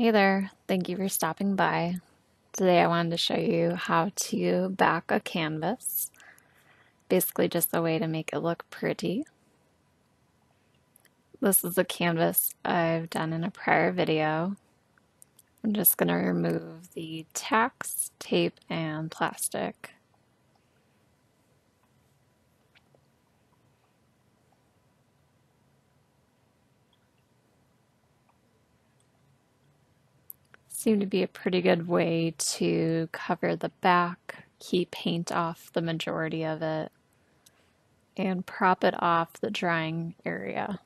Hey there, thank you for stopping by. Today I wanted to show you how to back a canvas. Basically just a way to make it look pretty. This is a canvas I've done in a prior video. I'm just going to remove the tacks, tape, and plastic. Seemed to be a pretty good way to cover the back, keep paint off the majority of it, and prop it off the drying area.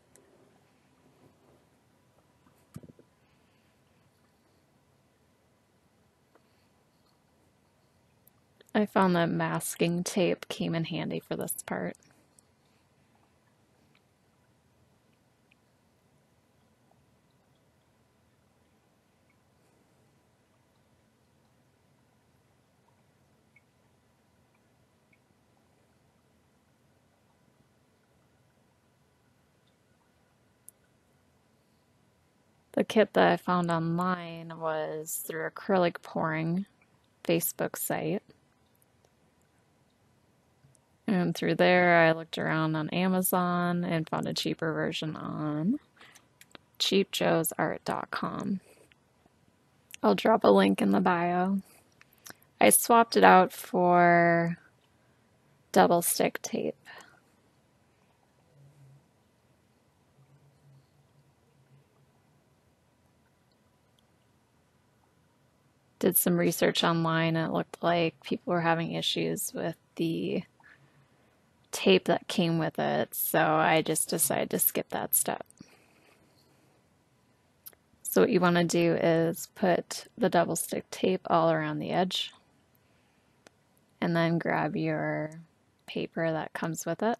I found that masking tape came in handy for this part. The kit that I found online was through Acrylic Pouring Facebook site. And through there I looked around on Amazon and found a cheaper version on cheapjoesart.com. I'll drop a link in the bio. I swapped it out for double stick tape. Did some research online and it looked like people were having issues with the tape that came with it, so I just decided to skip that step. So what you want to do is put the double stick tape all around the edge and then grab your paper that comes with it.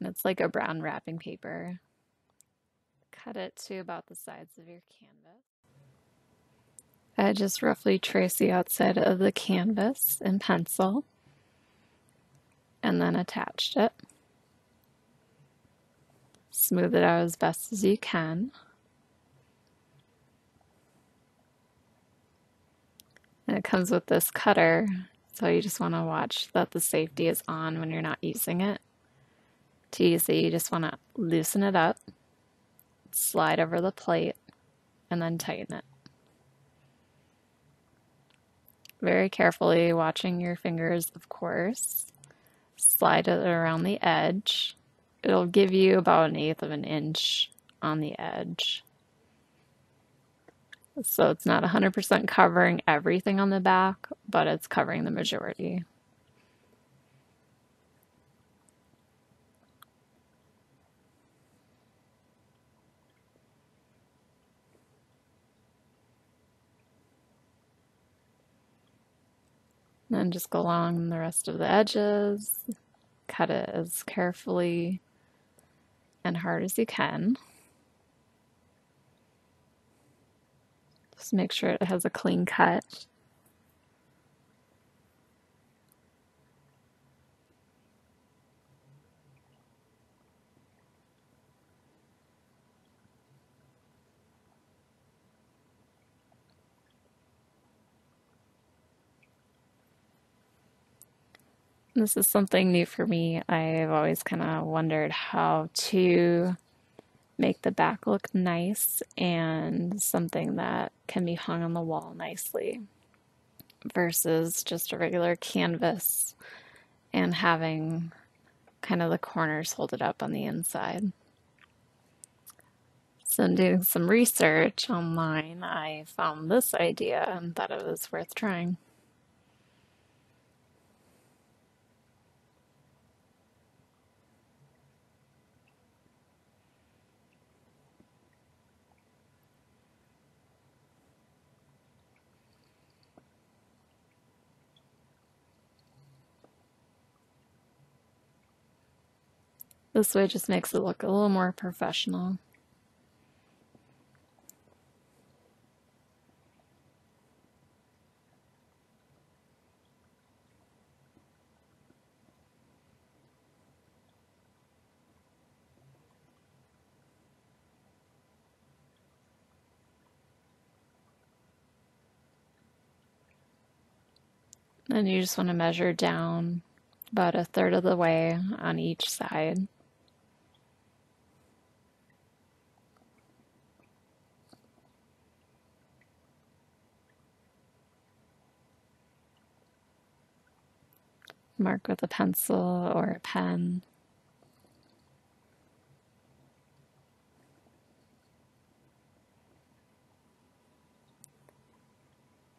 And it's like a brown wrapping paper. Cut it to about the sides of your canvas. I just roughly trace the outside of the canvas in pencil and then attached it. Smooth it out as best as you can. And it comes with this cutter, so you just want to watch that the safety is on when you're not using it. To use it, you just want to loosen it up, slide over the plate, and then tighten it. Very carefully, watching your fingers, of course. Slide it around the edge. It'll give you about 1/8 of an inch on the edge. So it's not 100% covering everything on the back, but it's covering the majority. And just go along the rest of the edges, cut it as carefully and hard as you can. Just make sure it has a clean cut. This is something new for me. I've always kind of wondered how to make the back look nice and something that can be hung on the wall nicely versus just a regular canvas and having kind of the corners hold it up on the inside. So in doing some research online, I found this idea and thought it was worth trying. This way just makes it look a little more professional. And you just want to measure down about a third of the way on each side. Mark with a pencil or a pen.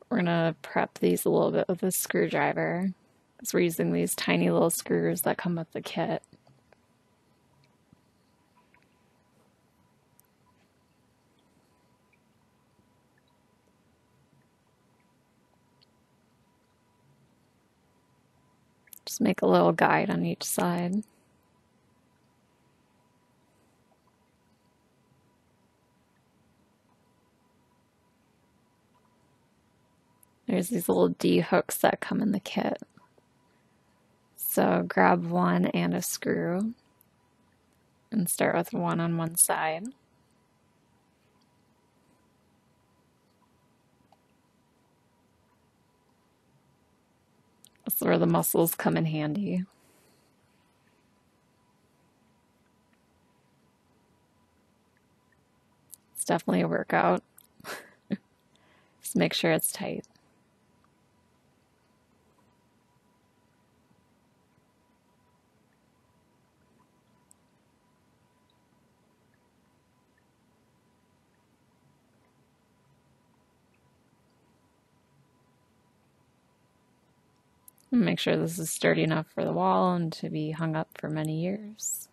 We're going to prep these a little bit with a screwdriver, because we're using these tiny little screws that come with the kit. Just make a little guide on each side. There's these little D hooks that come in the kit. So grab one and a screw and start with one on one side. That's where the muscles come in handy. It's definitely a workout. Just make sure it's tight. Make sure this is sturdy enough for the wall and to be hung up for many years.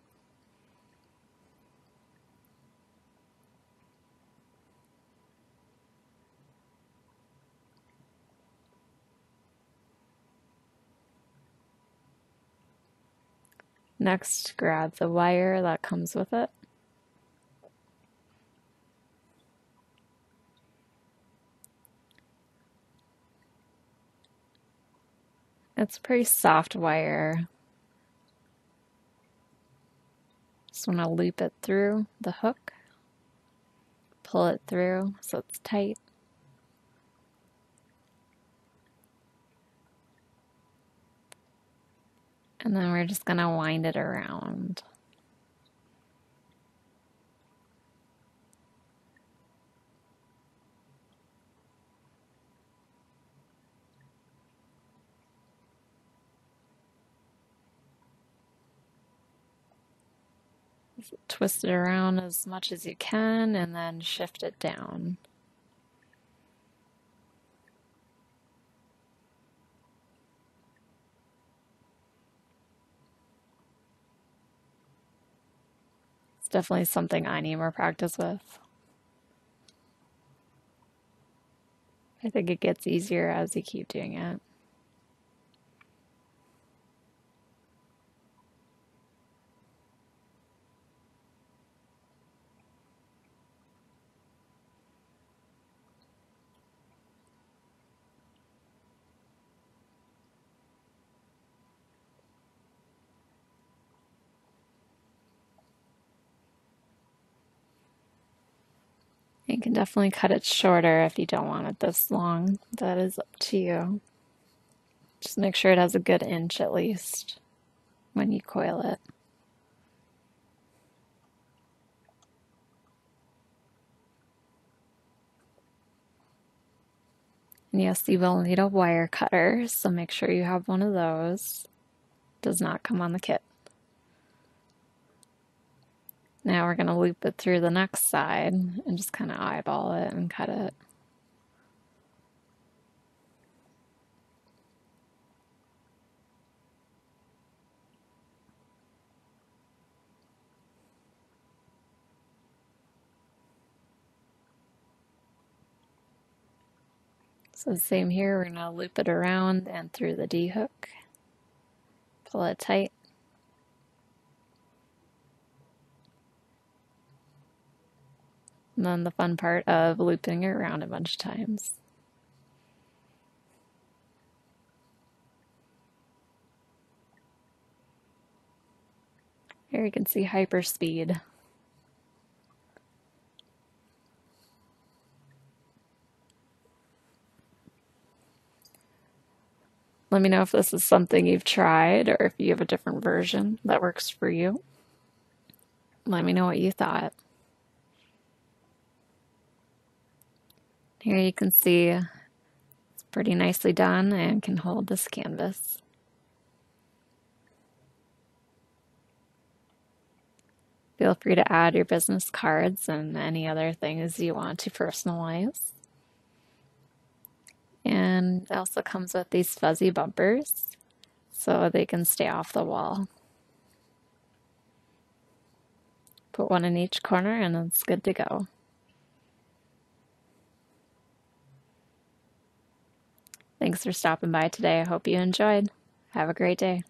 Next, grab the wire that comes with it. It's pretty soft wire. Just want to loop it through the hook, pull it through so it's tight. And then we're just going to wind it around. Twist it around as much as you can and then shift it down. It's definitely something I need more practice with. I think it gets easier as you keep doing it. You can definitely cut it shorter if you don't want it this long. That is up to you. Just make sure it has a good inch at least when you coil it. And yes, you will need a wire cutter, so make sure you have one of those. It does not come on the kit. Now we're going to loop it through the next side and just kind of eyeball it and cut it. So same here, we're going to loop it around and through the D hook, pull it tight. And then the fun part of looping it around a bunch of times. Here you can see hyperspeed. Let me know if this is something you've tried or if you have a different version that works for you. Let me know what you thought. Here you can see it's pretty nicely done and can hold this canvas. Feel free to add your business cards and any other things you want to personalize. And it also comes with these fuzzy bumpers so they can stay off the wall. Put one in each corner and it's good to go. Thanks for stopping by today. I hope you enjoyed. Have a great day.